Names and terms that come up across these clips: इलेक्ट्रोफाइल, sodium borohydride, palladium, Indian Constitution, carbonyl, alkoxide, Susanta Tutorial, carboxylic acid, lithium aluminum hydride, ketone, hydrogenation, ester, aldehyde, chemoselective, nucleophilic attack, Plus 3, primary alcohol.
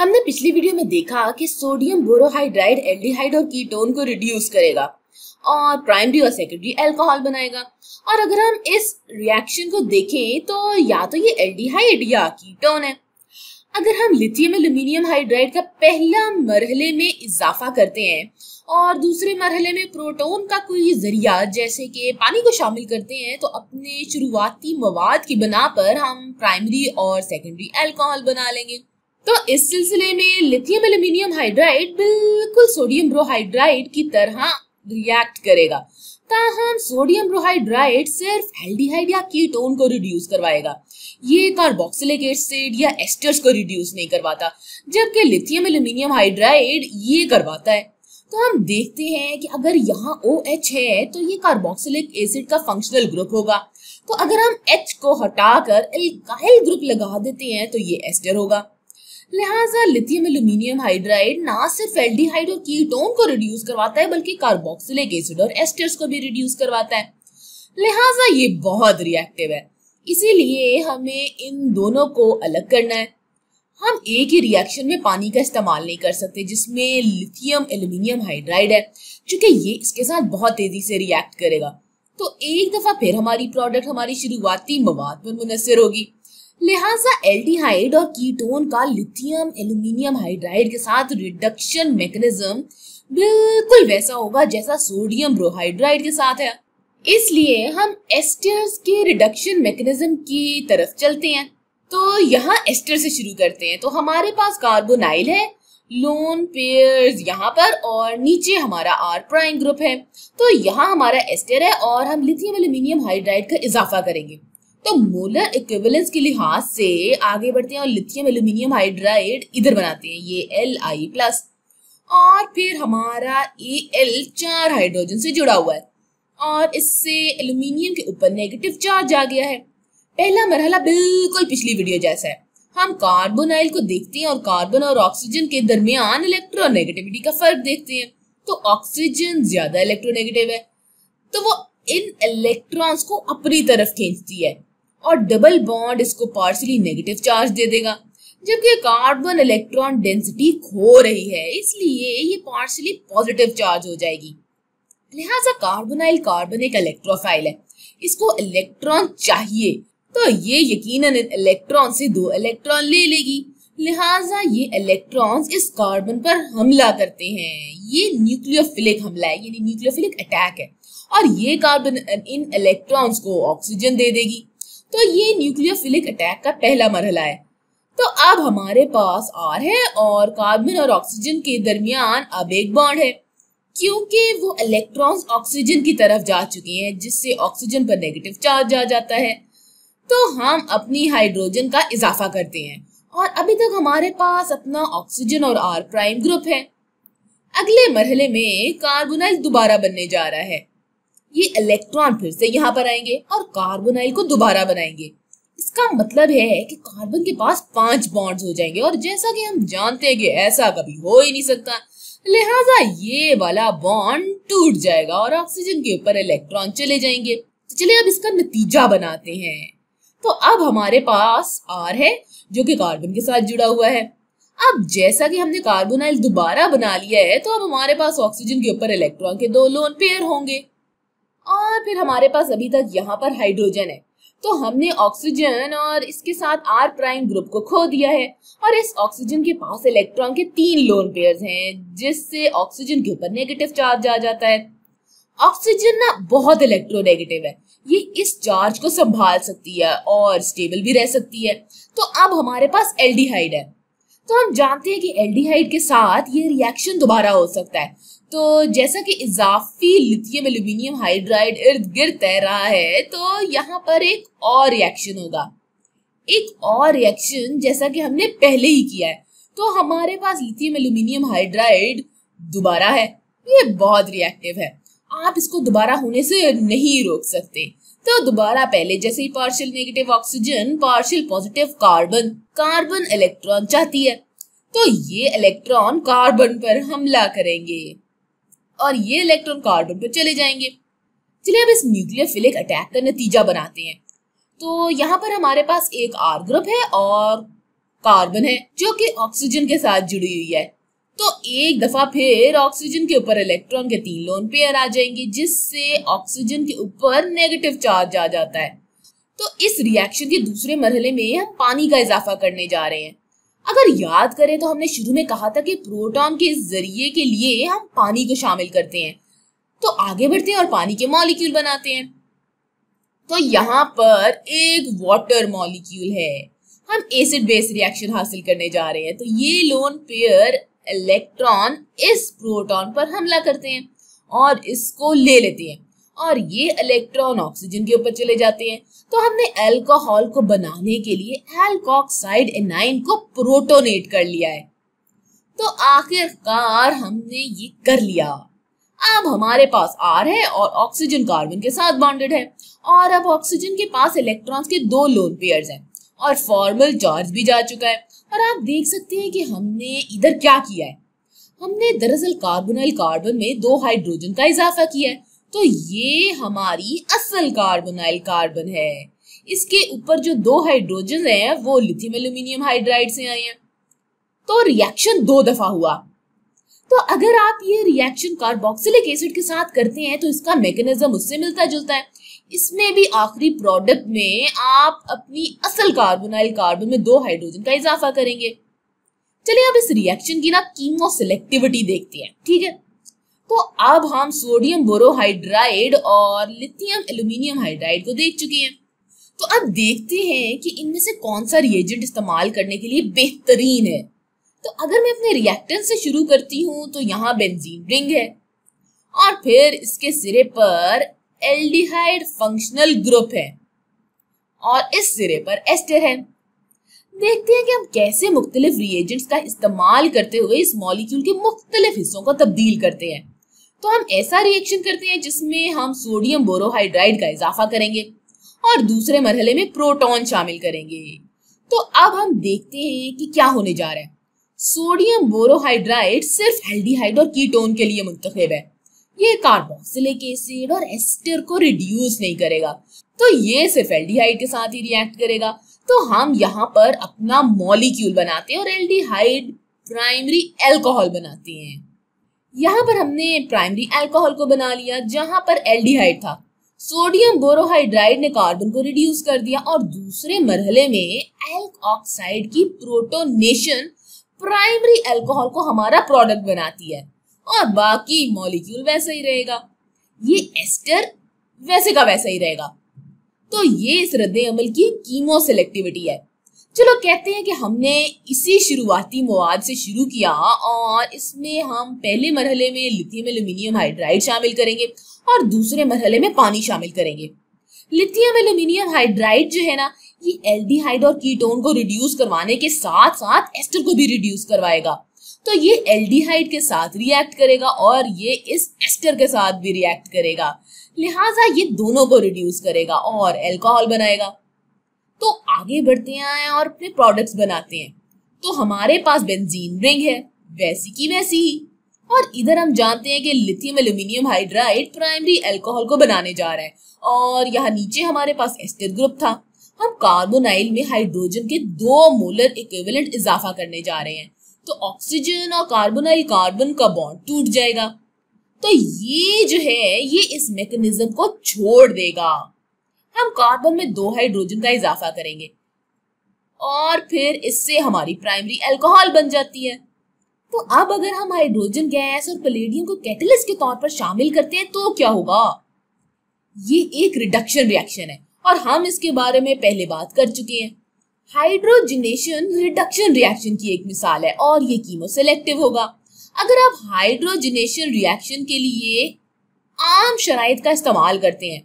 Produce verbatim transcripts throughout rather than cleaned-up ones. हमने पिछली वीडियो में देखा कि सोडियम बोरोहाइड्राइड एल्डिहाइड और कीटोन को रिड्यूस करेगा और प्राइमरी और सेकेंडरी अल्कोहल बनाएगा। और अगर हम इस रिएक्शन को देखें तो या तो ये एल्डिहाइड या कीटोन है। अगर हम लिथियम एल्यूमिनियम हाइड्राइड का पहला मरहले में इजाफा करते हैं और दूसरे मरहले में प्रोटॉन का कोई जरिया जैसे कि पानी को शामिल करते हैं तो अपने शुरुआती मवाद की बना पर हम प्राइमरी और सेकेंडरी अल्कोहल बना लेंगे। तो इस सिलसिले में लिथियम एल्यूमिनियम हाइड्राइड बिल्कुल सोडियम ब्रोहाइड्राइड की तरह रिएक्ट करेगा, ताहम सोडियम ब्रोहाइड्राइड सिर्फ एल्डिहाइड या कीटोन को रिड्यूस करवाएगा। ये कार्बोक्सिलिक एसिड या एस्टर्स को रिड्यूस नहीं करवाता, जबकि लिथियम एल्यूमिनियम हाइड्राइड ये करवाता है। तो हम देखते हैं कि अगर यहाँ OH है तो ये कार्बोक्सिलिक एसिड का फंक्शनल ग्रुप होगा। तो अगर हम H को हटाकर एल्काइल ग्रुप लगा देते हैं तो ये एस्टर होगा। लिहाजा लिथियम एल्यूमिनियम हाइड्राइड ना सिर्फ एल्डिहाइड और कीटोन को रिड्यूस करवाता है बल्कि कार्बोक्सिलिक एसिड और एस्टर्स को भी रिड्यूस करवाता है। लिहाजा ये बहुत रिएक्टिव है, इसीलिए हमें इन दोनों को अलग करना है। हम एक ही रिएक्शन में पानी का इस्तेमाल नहीं कर सकते जिसमें लिथियम एल्यूमिनियम हाइड्राइड है, क्योंकि ये इसके साथ बहुत तेजी से रिएक्ट करेगा। तो एक दफा फिर हमारी प्रोडक्ट हमारी शुरुआती मवाद पर मुनसर होगी। लिहाजा एल्डिहाइड और कीटोन का लिथियम एल्यूमिनियम हाइड्राइड के साथ रिडक्शन मैकेनिज्म बिल्कुल वैसा होगा जैसा सोडियम ब्रोहाइड्राइड के साथ है। इसलिए हम एस्टर्स के रिडक्शन मैकेनिज्म की तरफ चलते हैं। तो यहाँ एस्टर से शुरू करते हैं। तो हमारे पास कार्बोनाइल है, लोन पेयर्स यहाँ पर, और नीचे हमारा आर प्राइम ग्रुप है। तो यहाँ हमारा एस्टर है और हम लिथियम एल्यूमिनियम हाइड्राइड का इजाफा करेंगे। तो मोलर इक्विवेलेंस के लिहाज से आगे बढ़ते हैं और लिथियम एल्यूमिनियम हाइड्राइड इधर बनाते हैं, ये एल आई प्लस, और फिर हमारा ए एल चार हाइड्रोजन से जुड़ा हुआ है और इससे एल्यूमिनियम के ऊपर नेगेटिव चार्ज आ गया है। पहला मरहला बिल्कुल पिछली वीडियो जैसा है। हम कार्बोनाइल को देखते हैं और कार्बन और ऑक्सीजन के दरमियान इलेक्ट्रोनेगेटिविटी का फर्क देखते हैं। तो ऑक्सीजन ज्यादा इलेक्ट्रोनेगेटिव है तो वो इन इलेक्ट्रॉन्स को अपनी तरफ खींचती है और डबल बॉन्ड इसको पार्शियली नेगेटिव चार्ज दे देगा, जबकि कार्बन इलेक्ट्रॉन डेंसिटी खो रही है इसलिए ये पार्शियली पॉजिटिव चार्ज हो जाएगी। लिहाजा कार्बोनाइल कार्बन एक इलेक्ट्रोफाइल है, इसको इलेक्ट्रॉन चाहिए तो ये यकीनन इलेक्ट्रॉन से दो इलेक्ट्रॉन ले लेगी। लिहाजा ये इलेक्ट्रॉन्स इस कार्बन पर हमला करते हैं, ये न्यूक्लियोफिलिक हमला है यानी न्यूक्लियोफिलिक अटैक है, और ये कार्बन इन इलेक्ट्रॉन्स को ऑक्सीजन दे देगी। तो ये न्यूक्लियोफिलिक अटैक का पहला मरहला है। तो अब हमारे पास आर है और कार्बन और ऑक्सीजन के दरमियान अब एक बॉन्ड है, क्योंकि वो इलेक्ट्रॉन्स ऑक्सीजन की तरफ जा चुके हैं जिससे ऑक्सीजन पर नेगेटिव चार्ज आ जाता है। तो हम अपनी हाइड्रोजन का इजाफा करते हैं और अभी तक हमारे पास अपना ऑक्सीजन और आर प्राइम ग्रुप है। अगले मरहले में कार्बोनाइल दोबारा बनने जा रहा है, ये इलेक्ट्रॉन फिर से यहाँ पर आएंगे और कार्बोनाइल को दोबारा बनाएंगे। इसका मतलब है कि कार्बन के पास पांच बॉन्ड्स हो जाएंगे और जैसा कि हम जानते हैं कि ऐसा कभी हो ही नहीं सकता, लिहाजा ये वाला बॉन्ड टूट जाएगा और ऑक्सीजन के ऊपर इलेक्ट्रॉन चले जाएंगे। तो चलिए अब इसका नतीजा बनाते हैं। तो अब हमारे पास R है जो कि कार्बन के साथ जुड़ा हुआ है। अब जैसा कि हमने कार्बोनाइल दोबारा बना लिया है तो अब हमारे पास ऑक्सीजन के ऊपर इलेक्ट्रॉन के दो लोन पेयर होंगे और फिर हमारे पास अभी तक यहाँ पर हाइड्रोजन है। तो हमने ऑक्सीजन और इसके साथ आर प्राइम ग्रुप को खो दिया है और इस ऑक्सीजन के पास इलेक्ट्रॉन के तीन लोन पेयर्स हैं जिससे ऑक्सीजन के ऊपर नेगेटिव चार्ज आ जाता है। ऑक्सीजन ना बहुत इलेक्ट्रोनेगेटिव है, ये इस चार्ज को संभाल सकती है और स्टेबल भी रह सकती है। तो अब हमारे पास एल्डिहाइड है। तो हम जानते हैं कि एल्डिहाइड के साथ ये रिएक्शन दोबारा हो सकता है। तो जैसा कि इजाफी लिथियम एल्यूमिनियम हाइड्राइड इर्द गिर्द तैर रहा है तो यहाँ पर एक और रिएक्शन होगा, एक और रिएक्शन जैसा कि हमने पहले ही किया है। तो हमारे पास लिथियम एल्यूमिनियम हाइड्राइड दोबारा है, ये बहुत रिएक्टिव है, आप इसको दोबारा होने से नहीं रोक सकते। तो दोबारा पहले जैसे ही partial negative oxygen partial positive carbon carbon electron चाहती है तो ये इलेक्ट्रॉन कार्बन पर हमला करेंगे और ये इलेक्ट्रॉन कार्बन पर चले जाएंगे। चलिए अब इस न्यूक्लियोफिलिक अटैक का नतीजा बनाते हैं। तो यहाँ पर हमारे पास एक आर ग्रुप है और कार्बन है जो कि ऑक्सीजन के साथ जुड़ी हुई है। तो एक दफा फिर ऑक्सीजन के ऊपर इलेक्ट्रॉन के तीन लोन पेयर आ जाएंगे, जिससे ऑक्सीजन के ऊपर नेगेटिव चार्ज आ जाता है। तो इस रिएक्शन के दूसरे मरहले में हम पानी का इजाफा करने जा रहे हैं। अगर याद करें तो हमने शुरू में कहा था कि प्रोटॉन के जरिए के लिए हम पानी को शामिल करते हैं। तो आगे बढ़ते हैं और पानी के मॉलिक्यूल बनाते हैं। तो यहाँ पर एक वाटर मॉलिक्यूल है, हम एसिड बेस रिएक्शन हासिल करने जा रहे हैं। तो ये लोन पेयर इलेक्ट्रॉन इस प्रोटॉन पर हमला करते हैं और इसको ले लेते हैं, और ये इलेक्ट्रॉन ऑक्सीजन के ऊपर चले जाते हैं। तो हमने अल्कोहल को बनाने के लिए अल्कोक्साइड एनाइन को प्रोटोनेट कर लिया है। तो आखिरकार हमने ये कर लिया। अब हमारे पास आर है और ऑक्सीजन कार्बन के साथ बॉन्डेड है, और अब ऑक्सीजन के पास इलेक्ट्रॉन्स के दो लोन पेयर्स हैं और फॉर्मल चार्ज भी जा चुका है। और आप देख सकते हैं कि हमने इधर क्या किया है, हमने दरअसल कार्बोनिल कार्बन में दो हाइड्रोजन का इजाफा किया है। तो ये हमारी असल कार्बोनिल कार्बन है। इसके ऊपर जो दो हाइड्रोजन हैं वो लिथियम एल्यूमिनियम हाइड्राइड से आए हैं। तो रिएक्शन दो दफा हुआ। तो अगर आप ये रिएक्शन कार्बोक्सिलिक एसिड के साथ करते हैं तो इसका मैकेनिज्म उससे मिलता जुलता है। इसमें भी आखिरी प्रोडक्ट में आप अपनी असल कार्बोनिल कार्बन में दो हाइड्रोजन का इजाफा करेंगे। चलिए अब इस रिएक्शन की ना कीमोसेलेक्टिविटी देखते हैं, ठीक है। तो अब हम सोडियम बोरोहाइड्राइड और लिथियम एल्यूमिनियम हाइड्राइड को देख चुके हैं। तो अब देखते हैं कि इनमें से कौन सा रिएजेंट इस्तेमाल करने के लिए बेहतरीन है। तो अगर मैं अपने रिएक्टेंट से शुरू करती हूँ तो यहाँ बेंजीन रिंग है, और फिर इसके सिरे पर एल्डिहाइड फंक्शनल ग्रुप है, और इस सिरे पर एस्टर है। देखते हैं कि हम कैसे मुख्तलिफ रिएजेंट्स का इस्तेमाल करते हुए इस मॉलिक्यूल के मुख्तलिफ हिस्सों को तब्दील करते हैं। तो हम ऐसा रिएक्शन करते हैं जिसमें हम सोडियम बोरोहाइड्राइड का इजाफा करेंगे और दूसरे मरहले में प्रोटॉन शामिल करेंगे। तो अब हम देखते हैं कि क्या होने जा रहा है। सोडियम बोरोहाइड्राइड सिर्फ एल्डिहाइड और कीटोन के लिए मुंतखब है। ये कार्बोक्सिलिक एसिड और एस्टर को रिड्यूस नहीं करेगा, तो ये सिर्फ एल्डिहाइड के साथ ही रिएक्ट करेगा। तो हम यहाँ पर अपना मॉलिक्यूल बनाते हैं और एल्डिहाइड प्राइमरी अल्कोहल बनाते हैं। यहाँ पर हमने प्राइमरी अल्कोहल को बना लिया जहाँ पर एल्डिहाइड था। सोडियम बोरोहाइड्राइड ने कार्बन को रिड्यूस कर दिया, और दूसरे मरहले में अल्कोक्साइड की प्रोटोनेशन प्राइमरी अल्कोहल को हमारा प्रोडक्ट बनाती है, और बाकी मॉलिक्यूल वैसा ही रहेगा। ये एस्टर वैसे का वैसा ही रहेगा। तो ये इस रद्द-ए-अमल की कीमोसेलेक्टिविटी है। चलो कहते हैं कि हमने इसी शुरुआती मवाद से शुरू किया, और इसमें हम पहले मरहले में लिथियम एल्यूमिनियम हाइड्राइड शामिल करेंगे और दूसरे मरहले में पानी शामिल करेंगे। लिथियम एल्यूमिनियम हाइड्राइड जो है ना, ये एल्डिहाइड और कीटोन को रिड्यूस करवाने के साथ साथ एस्टर को भी रिड्यूस करवाएगा। तो ये एल्डिहाइड के साथ रिएक्ट करेगा और ये इस एस्टर के साथ भी रिएक्ट करेगा, लिहाजा ये दोनों को रिड्यूस करेगा और अल्कोहल बनाएगा। तो आगे बढ़ते हैं और अपने प्रोडक्ट्स बनाते हैं। तो हमारे पास बेंजीन रिंग है, वैसी की वैसी ही, और इधर हम जानते हैं कि lithium aluminium hydride primary alcohol को बनाने जा रहा है, और यहाँ नीचे हमारे पास एस्टर ग्रुप था। हम कार्बोनाइल में हाइड्रोजन के दो मोलर इक्विवेलेंट इजाफा करने जा रहे हैं। तो ऑक्सीजन और कार्बोनाइल कार्बन का बॉन्ड टूट जाएगा। तो ये जो है ये इस मैकेनिज्म को छोड़ देगा। हम कार्बन में दो हाइड्रोजन का इजाफा करेंगे और फिर इससे हमारी प्राइमरी अल्कोहल बन जाती है। तो अब अगर हम हाइड्रोजन गैस और पैलेडियम को कैटलिस्ट के तौर पर शामिल करते हैं तो क्या होगा। ये एक रिडक्शन रिएक्शन है, और हम इसके बारे में पहले बात कर चुके हैं। हाइड्रोजनेशन रिडक्शन रिएक्शन की एक मिसाल है, और ये कीमोसेलेक्टिव होगा। अगर आप हाइड्रोजनेशन रिएक्शन के लिए आम शराइत का इस्तेमाल करते हैं,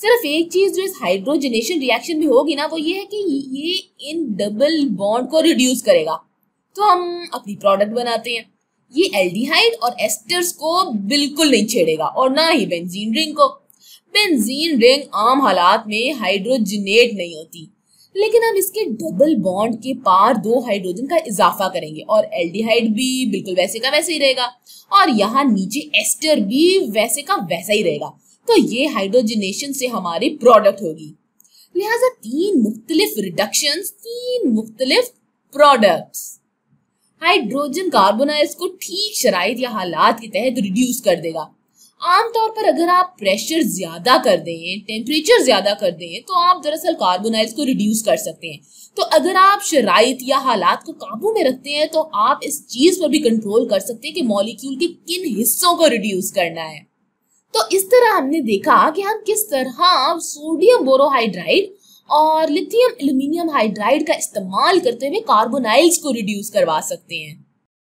सिर्फ एक चीज जो इस हाइड्रोजनेशन रिएक्शन में होगी ना, वो ये है कि ये इन डबल बॉन्ड को रिड्यूस करेगा। तो हम अपनी प्रोडक्ट बनाते हैं। ये एल्डिहाइड और एस्टर्स को बिल्कुल नहीं छेड़ेगा, और ना ही बेंजीन रिंग को। बेंजीन रिंग आम हालात में हाइड्रोजनेट नहीं होती, लेकिन हम इसके डबल बॉन्ड के पार दो हाइड्रोजन का इजाफा करेंगे, और एल्डिहाइड भी बिल्कुल वैसे का वैसे ही रहेगा, और यहाँ नीचे एस्टर भी वैसे का वैसा ही रहेगा। तो ये हाइड्रोजनेशन से हमारी प्रोडक्ट होगी। लिहाजा तीन मुख्तलिफ रिडक्शंस, तीन मुख्तलिफ प्रोडक्ट्स। हाइड्रोजन कार्बोनाइल्स को ठीक शराइत या हालात के तहत रिड्यूस कर देगा। आमतौर पर अगर आप प्रेशर ज्यादा कर दें, टेम्परेचर ज्यादा कर दें, तो आप दरअसल कार्बोनाइल्स को रिड्यूस कर सकते हैं। तो अगर आप शराइत या हालात को काबू में रखते हैं तो आप इस चीज पर भी कंट्रोल कर सकते हैं कि मॉलिक्यूल के किन हिस्सों को रिड्यूस करना है। तो इस तरह हमने देखा कि हम किस तरह सोडियम बोरोहाइड्राइड और लिथियम एल्यूमिनियम हाइड्राइड का इस्तेमाल करते हुए कार्बोनाइल्स को रिड्यूस करवा सकते हैं।